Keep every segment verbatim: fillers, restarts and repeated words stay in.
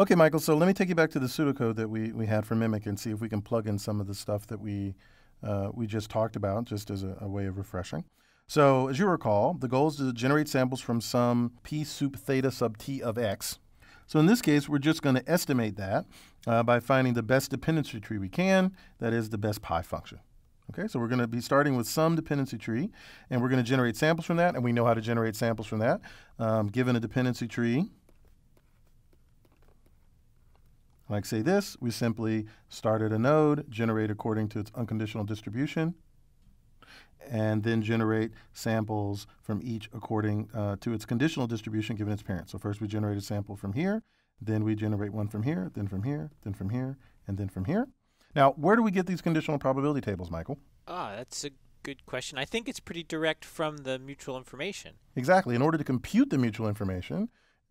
Okay, Michael, so let me take you back to the pseudocode that we, we had for Mimic and see if we can plug in some of the stuff that we, uh, we just talked about, just as a, a way of refreshing. So as you recall, the goal is to generate samples from some p sup theta sub t of x. So in this case, we're just going to estimate that uh, by finding the best dependency tree we can, that is the best pi function. Okay, so we're going to be starting with some dependency tree, and we're going to generate samples from that, and we know how to generate samples from that. Um, given a dependency tree, like say this, we simply start at a node, generate according to its unconditional distribution, and then generate samples from each according uh, to its conditional distribution given its parent. So first we generate a sample from here, then we generate one from here, then from here, then from here, and then from here. Now, where do we get these conditional probability tables, Michael? Ah, that's a good question. I think it's pretty direct from the mutual information. Exactly. In order to compute the mutual information,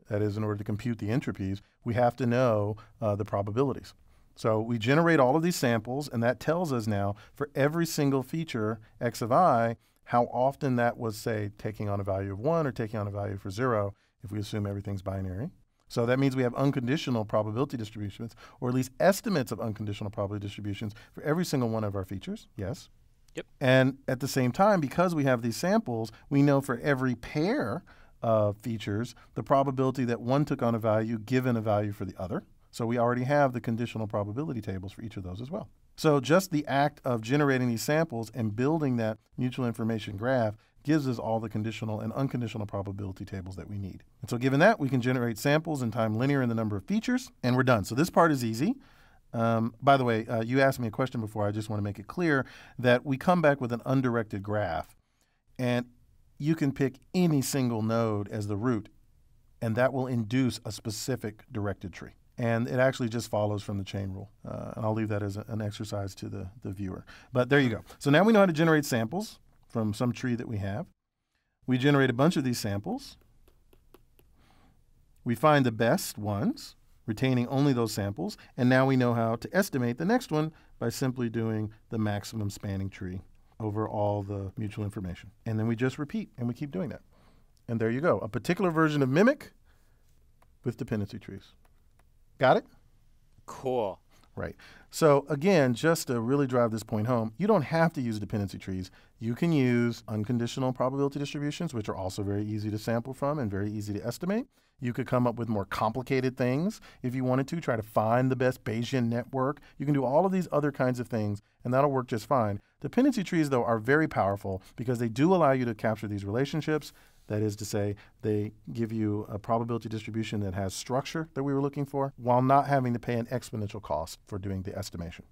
that is, in order to compute the entropies, we have to know uh, the probabilities. So we generate all of these samples, and that tells us now for every single feature, x of I, how often that was, say, taking on a value of one or taking on a value for zero, if we assume everything's binary. So that means we have unconditional probability distributions, or at least estimates of unconditional probability distributions for every single one of our features. Yes? Yep. And at the same time, because we have these samples, we know for every pair of features the probability that one took on a value given a value for the other. So we already have the conditional probability tables for each of those as well. So just the act of generating these samples and building that mutual information graph gives us all the conditional and unconditional probability tables that we need. And so given that, we can generate samples in time linear in the number of features, and we're done. So this part is easy. Um, by the way, uh, you asked me a question before. I just want to make it clear that we come back with an undirected graph, and you can pick any single node as the root, and that will induce a specific directed tree. And it actually just follows from the chain rule. Uh, and I'll leave that as a, an exercise to the, the viewer. But there you go. So now we know how to generate samples from some tree that we have. We generate a bunch of these samples. We find the best ones, retaining only those samples. And now we know how to estimate the next one by simply doing the maximum spanning tree over all the mutual information. And then we just repeat, and we keep doing that. And there you go, a particular version of Mimic with dependency trees. Got it? Cool. Right. So again, just to really drive this point home, you don't have to use dependency trees. You can use unconditional probability distributions, which are also very easy to sample from and very easy to estimate. You could come up with more complicated things if you wanted to, try to find the best Bayesian network. You can do all of these other kinds of things, and that'll work just fine. Dependency trees, though, are very powerful because they do allow you to capture these relationships. That is to say, they give you a probability distribution that has structure that we were looking for, while not having to pay an exponential cost for doing the estimation.